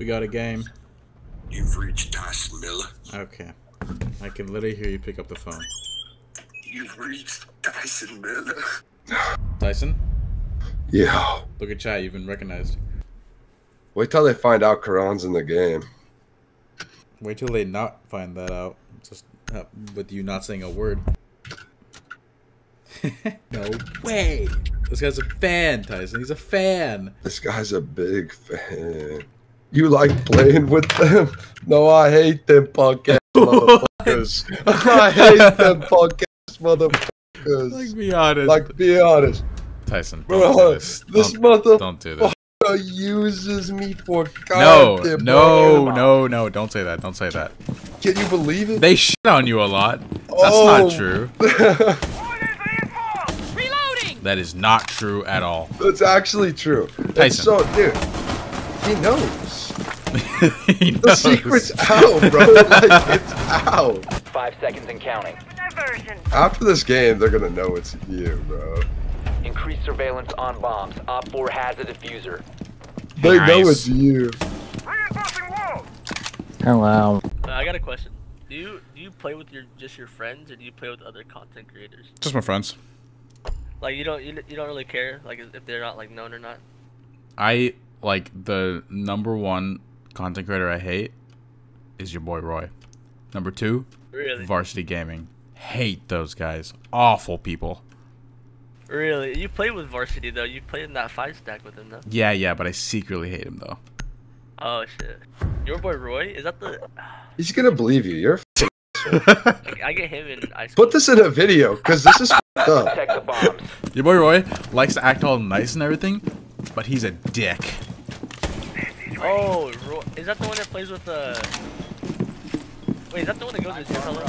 We got a game. You've reached Tyson Miller. Okay. I can literally hear you pick up the phone. You've reached Tyson Miller. Tyson? Yeah. Look at chat, you've been recognized. Wait till they find out Karan's in the game. Wait till they not find that out. Just with you not saying a word. No way! This guy's a fan, Tyson. He's a fan. This guy's a big fan. You like playing with them? No, I hate them podcast motherfuckers. I hate them podcast motherfuckers. Like, be honest. Like, be honest. Tyson, don't do this. This motherfucker uses me for goddamn. No, no, don't say that. Don't say that. Can you believe it? They shit on you a lot. That's not true. That is not true at all. That's actually true. Tyson. So, dude, he knows. He knows. The secret's out, bro. Like, it's out. 5 seconds and counting. After this game, they're going to know it's you, bro. Increased surveillance on bombs. Op 4 has a diffuser. They know it's you. Hello. I got a question. Do you play with just your friends, or do you play with other content creators? Just my friends. Like, you don't really care, like, if they're not, like, known or not? I, like, the #1 content creator I hate is your boy Roy. #2, really? Varsity Gaming. Hate those guys. Awful people. Really? You played with Varsity, though. You played in that 5-stack with him, though. Yeah, yeah, but I secretly hate him, though. Oh, shit. Your boy Roy? Is that the... He's gonna believe you. You're a I get him in ice. Put this in a video, because this is f***ed up. Your boy Roy likes to act all nice and everything, but he's a dick. Oh, Roy. Is that the one that plays with the... Wait, is that the one that goes with the color?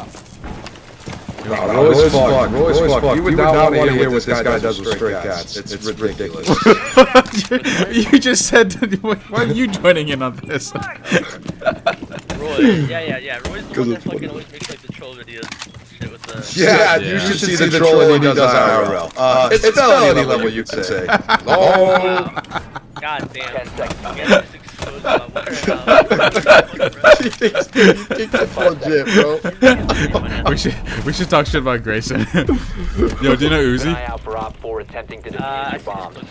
No, Roy's fuck. Roy's fuck. You would not want to hear what this guy does with stray cats. It's ridiculous. You just said... Why are you joining in on this? Roy, yeah. Roy's the one that fucking always makes, like, the troll videos and shit with the... Yeah, you should see the troll when he does IRL. It's felony level, you'd say. Oh! God damn. 10 seconds. You guys just exposed my water. She thinks you kicked the full gym, bro. We should talk shit about Grayson. Yo, do you know Uzi?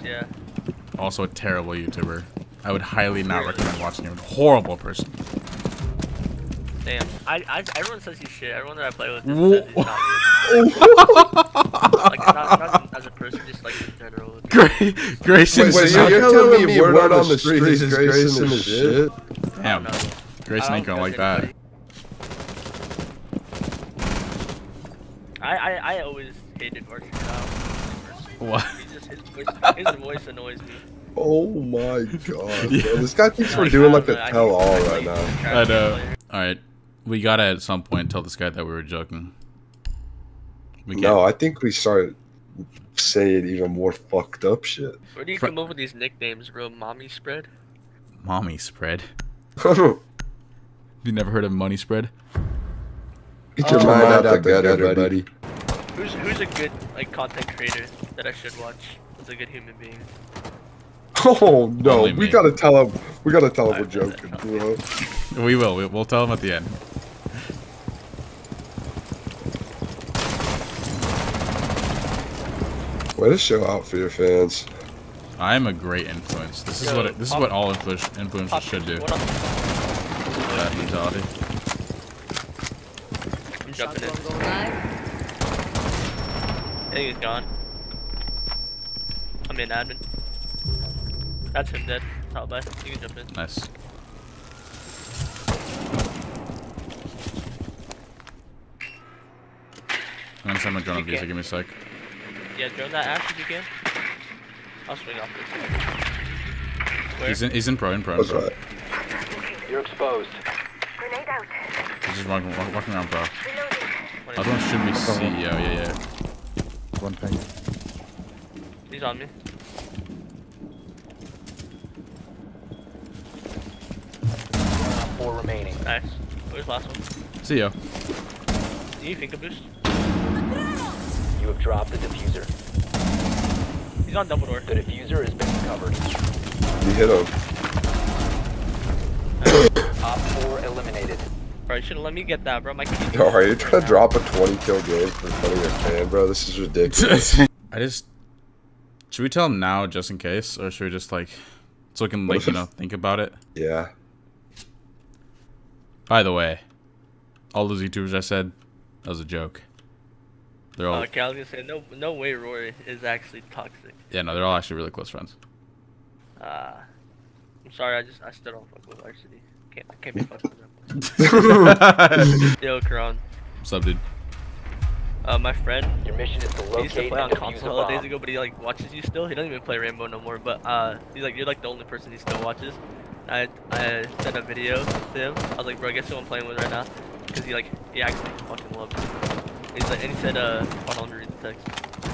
Yeah. Also a terrible YouTuber. I would highly not recommend watching him. Horrible person. Damn. Everyone says he's shit. Everyone that I play with says he's not good. Like, not as a person, just like in general. Grayson's shit. Wait, you're telling me word on the street is Grayson is shit? Damn. Grayson ain't gonna like that. I always hated Martin. What? His voice annoys me. Oh my god, yeah. Bro. This guy thinks we're doing like a tell-all right now. I know. Alright, we gotta at some point tell this guy that we were joking. We can't. No, I think we started saying even more fucked up shit. Where do you come up with these nicknames, bro? Mommy Spread? Mommy Spread? You never heard of Money Spread? Get your mind out of the gutter, buddy. Who's a good, like, content creator that I should watch? Who's a good human being? Oh no, we gotta tell him. We gotta tell him we're joking, bro. We will. We'll tell him at the end. Way to show out for your fans. I'm a great influence. This is what all influencers should do. That mentality. I'm jumping in. I think he's gone. I'm in admin. That's him dead. Top by. You can jump in. Nice. I'm gonna send my drone on visa, give me a sec. Yeah, drone that ass if you can. I'll swing off this. He's in pro, That's right. You're exposed. Grenade out. He's just walking around pro. Other one should be CEO, yeah. One thing. He's on me. Four remaining. Nice. Where's last one? See ya. Do you think a boost? You have dropped the diffuser. He's on double door. The diffuser has been recovered. You hit him. bro. You should have let me get that, bro. My bro, are you trying to drop a 20 kill game for front of your fan, bro? This is ridiculous. I just... Should we tell him now, just in case? Or should we just, like... So we can, like, you know, think about it? Yeah. By the way, all those YouTubers I said, that was a joke. They're all... Okay, I was gonna say, no way Roy is actually toxic. Yeah, no, they're all actually really close friends. I'm sorry, I still don't fuck with RCD. Can't be fucked with them. Yo, Karan. What's up, dude? My friend, your mission is to locate. He used to play on console all days ago, but he like watches you still. He doesn't even play Rainbow no more, but he's like, you're like the only person he still watches. I sent a video to him. I was like, bro, guess who I'm playing with right now? Because he like, he actually fucking loves it. He's like, and he said, hold on, let me read the text.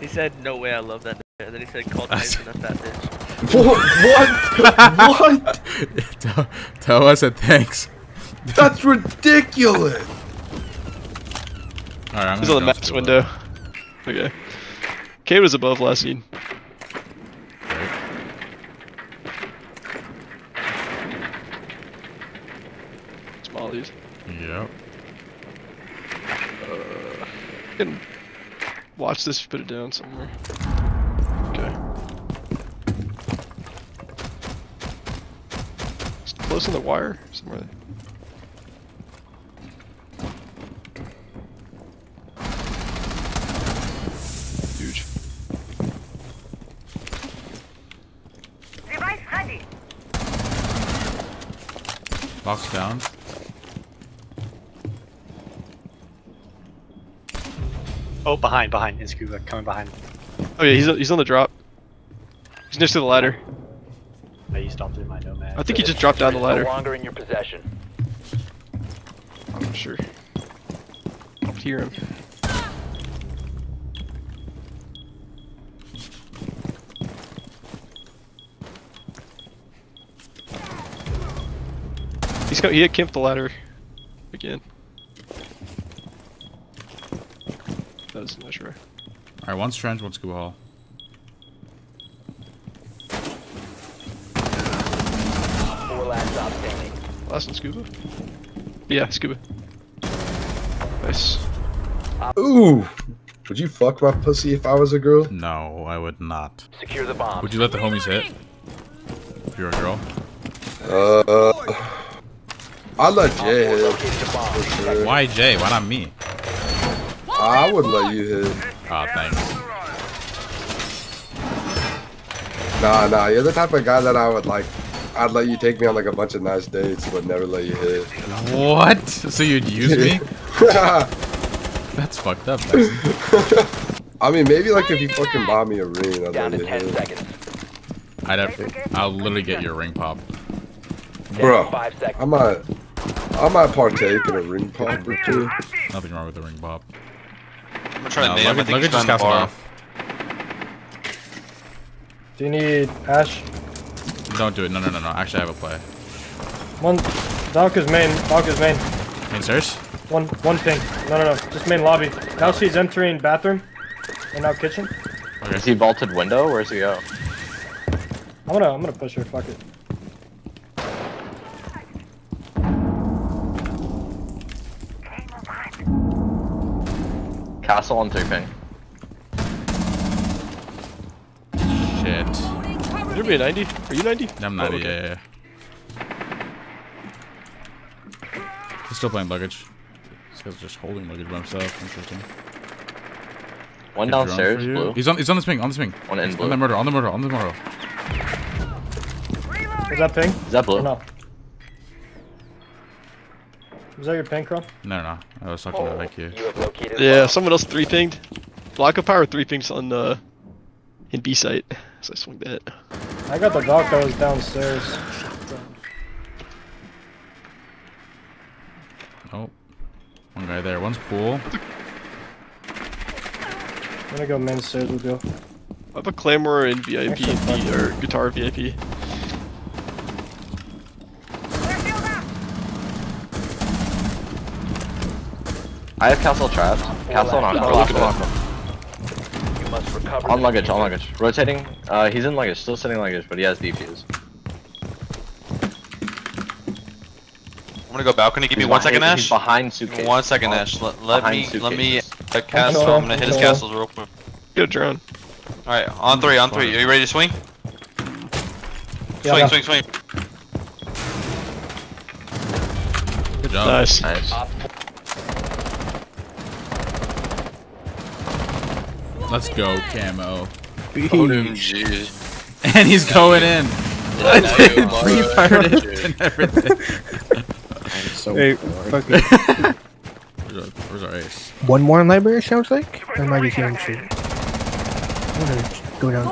He said, no way, I love that. And then he said, call Tyson, that's that bitch. What? What? Toa said thanks. That's ridiculous. All right, he's on the maps window. Okay. K was above last scene. Smallies. Yep. Can watch this, put it down somewhere. Okay. It's close on the wire somewhere. Box down. Oh, behind. It's Kuba coming behind. Oh yeah, he's on the drop. He's next to the ladder. I used in my nomad. I think he just dropped down the ladder. No longer in your possession. I'm not sure. I don't hear him. He had camped the ladder again. That was not sure. Alright, one's trench, one's scuba hall. Last in scuba? Yeah, scuba. Nice. Ooh! Would you fuck my pussy if I was a girl? No, I would not. Secure the bomb. Would you let the homies hit? If you're a girl? I let Jay hit, for sure. Why Jay? Why not me? I would let you hit. Aw, thanks. Nah, you're the type of guy that I would like. I'd let you take me on like a bunch of nice dates, but never let you hit. What? So you'd use me? That's fucked up. I mean, maybe like if you fucking buy me a ring, I'd let you hit. I'll literally get your ring pop. Bro, I might partake in a ring pop or two. Nothing wrong with the ring pop. I'm gonna try to make it just cast off. Do you need Ash? Don't do it. No. Actually, I have a play. One. Doc is main. Main stairs? One thing. No. Just main lobby. Now she's entering bathroom. And now kitchen. Okay. Is he vaulted window? Where's he go? I'm gonna push her. Fuck it. Castle on 2 ping. Shit. You're being 90? Are you 90? I'm 90, oh, okay. Yeah. He's still playing luggage. This guy's just holding luggage by himself. Interesting. One downstairs, blue. He's on this ping, One in blue. On the murder. Is that ping? Is that blue? Or no. Was that your ping, Crow? No. I was talking about like you. Yeah, someone else 3 pinged. Block of power 3 pings on the in B site. So I swung that. I got the doc that was downstairs. Oh, one guy there. One's pool. I'm gonna go main stairs. We'll go. I have a claymore in VIP or guitar VIP. I have castle trapped. Castle on you must recover. On luggage. Rotating. He's in luggage. Still sitting in luggage, but he has defuse. I'm gonna go balcony. Give me 1 second, Ash. He's behind suitcase. 1 second, Ash. Let me castle. I'm gonna hit his castles real quick. Good drone. All right, on three, on three. Are you ready to swing? Yeah. Swing, swing, swing. Good job. Nice. Nice. Let's go, Camo. OMG. And he's going in. Refired it and everything. I'm so bored. Where's our ace? One more in library, sounds like? Or might be shooting shit. I'm gonna go down.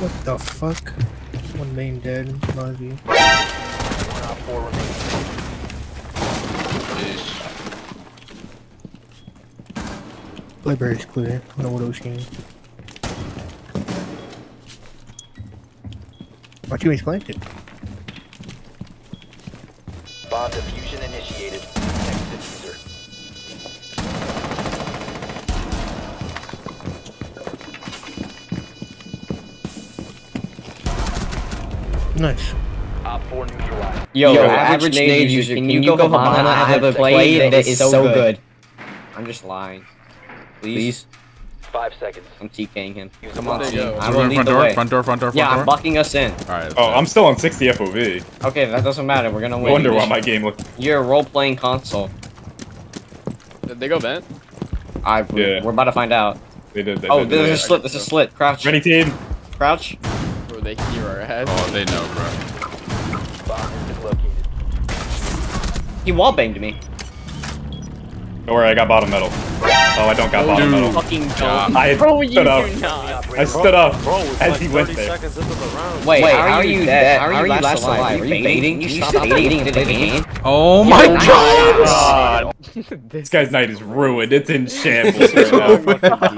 What the fuck? One main dead. Uzi. Library's clear. I don't know what I was seeing. My teammates planted. Bomb diffusion initiated. Next diffuser. Nice. Yo, average nade user, can you go Havana? I have a blade that is so good. I'm just lying. Please. 5 seconds. I'm TKing him. Come on, team. I'm going front door, front door, front door, front door. Yeah, I'm bucking us in. All right. Oh, I'm still on 60 FOV. Okay, that doesn't matter. We're gonna win. I wonder why my game looked. You're a role-playing console. Did they go vent? Yeah. We're about to find out. They did. Oh, there's a slit. There's a slit. Crouch. Ready, team. Crouch. Bro, they hear our head. Oh, they know, bro. Bomb is located. He wall banged me. Don't worry, I got bottom metal. Oh, I don't got bottom metal. Fucking I stood up as he went there. Wait, how are you dead? How are you last alive? Are you baiting? You stopped baiting to the game? Oh my god! This guy's night is ruined. It's in shambles right now. I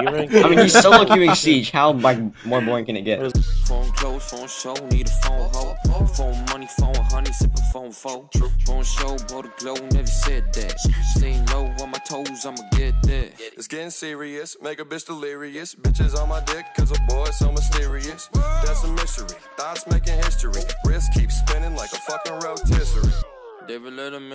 mean, he's solo queuing Siege. How more boring can it get? Phone close, phone show, need a phone hoe. Phone money, phone honey, sipping phone foe. Phone show, blow the glow, never said that. Staying low on my toes, I'ma get there. It's getting serious, make a bitch delirious. Bitches on my dick, cause a boy so mysterious. That's a mystery, thoughts making history. Wrist keeps spinning like a fucking rotisserie. David Letterman.